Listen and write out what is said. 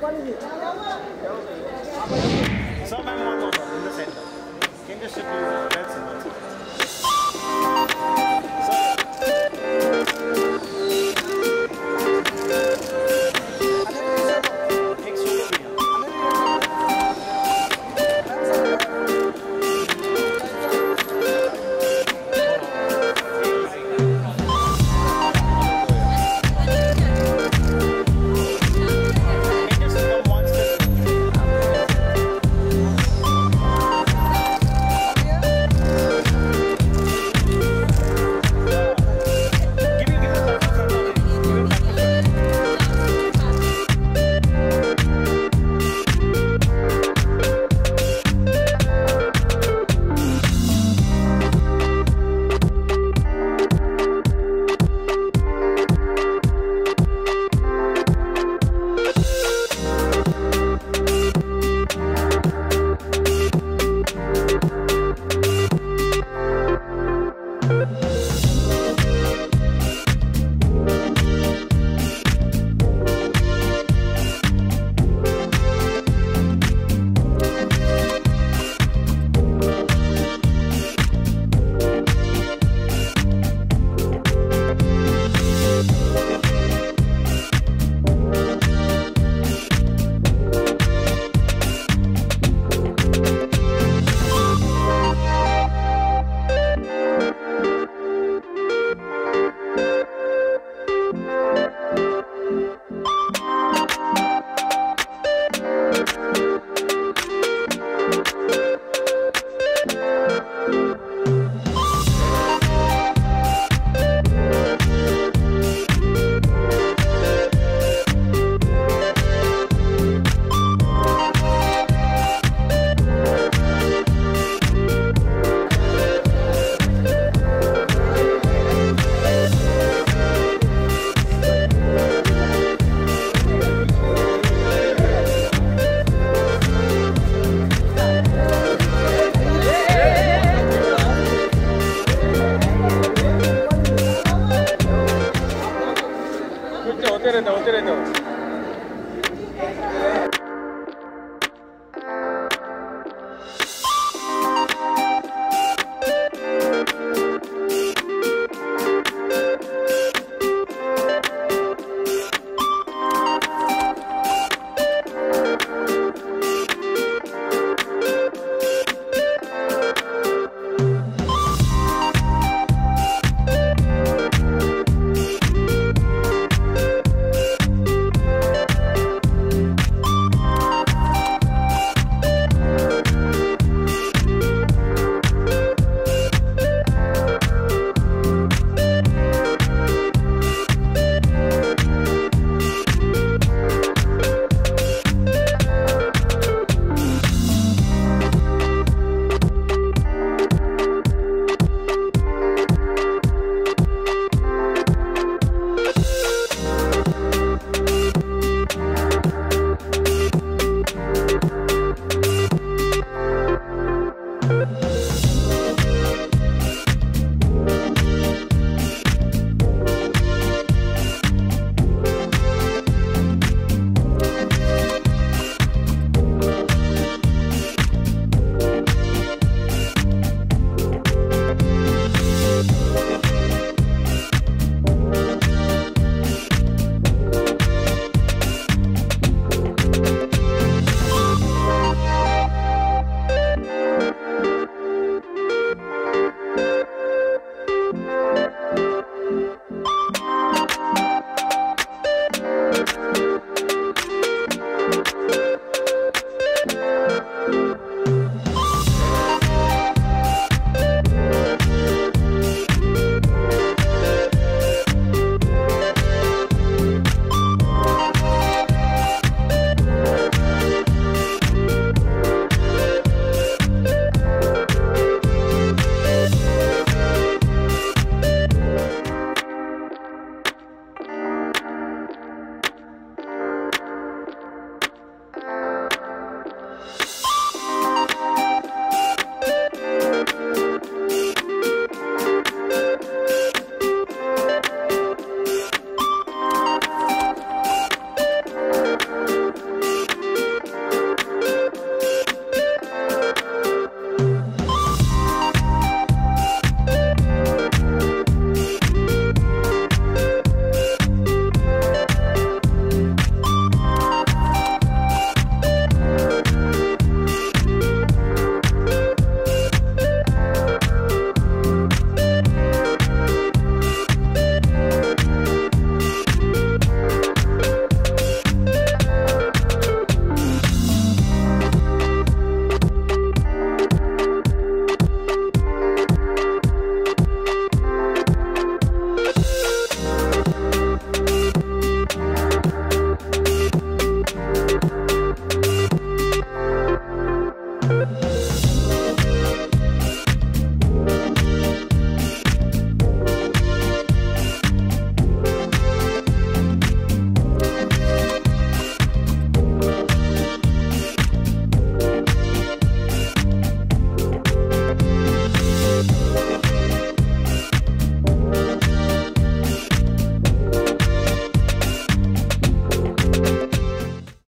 Sometimes one goes up in the center. Can just shift your that's it.